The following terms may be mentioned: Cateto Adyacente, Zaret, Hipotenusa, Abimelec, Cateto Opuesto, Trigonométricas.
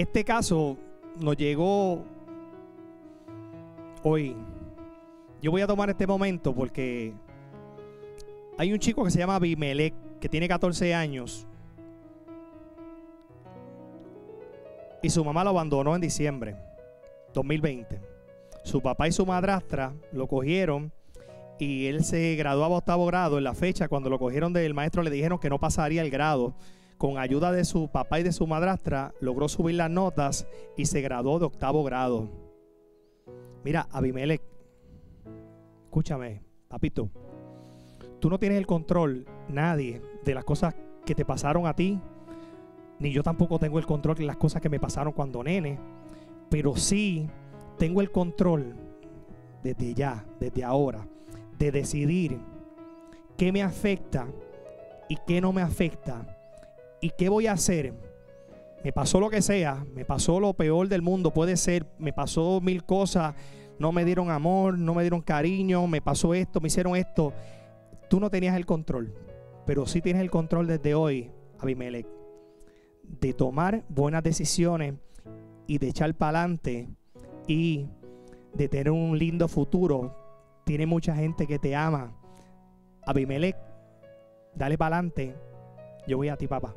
Este caso nos llegó hoy. Yo voy a tomar este momento porque hay un chico que se llama Abimelec, que tiene 14 años. Y su mamá lo abandonó en diciembre 2020. Su papá y su madrastra lo cogieron y él se graduaba a 8º grado. En la fecha, cuando lo cogieron del maestro, le dijeron que no pasaría el grado. Con ayuda de su papá y de su madrastra, logró subir las notas y se graduó de 8º grado. Mira, Abimelec, escúchame, papito. Tú no tienes el control, nadie, de las cosas que te pasaron a ti. Ni yo tampoco tengo el control de las cosas que me pasaron cuando nene. Pero sí tengo el control desde ya, desde ahora, de decidir qué me afecta y qué no me afecta. ¿Y qué voy a hacer? Me pasó lo que sea, me pasó lo peor del mundo, puede ser, me pasó mil cosas, no me dieron amor, no me dieron cariño, me pasó esto, me hicieron esto. Tú no tenías el control, pero sí tienes el control desde hoy, Abimelec, de tomar buenas decisiones y de echar para adelante y de tener un lindo futuro. Tiene mucha gente que te ama. Abimelec, dale para adelante. Yo voy a ti, papá.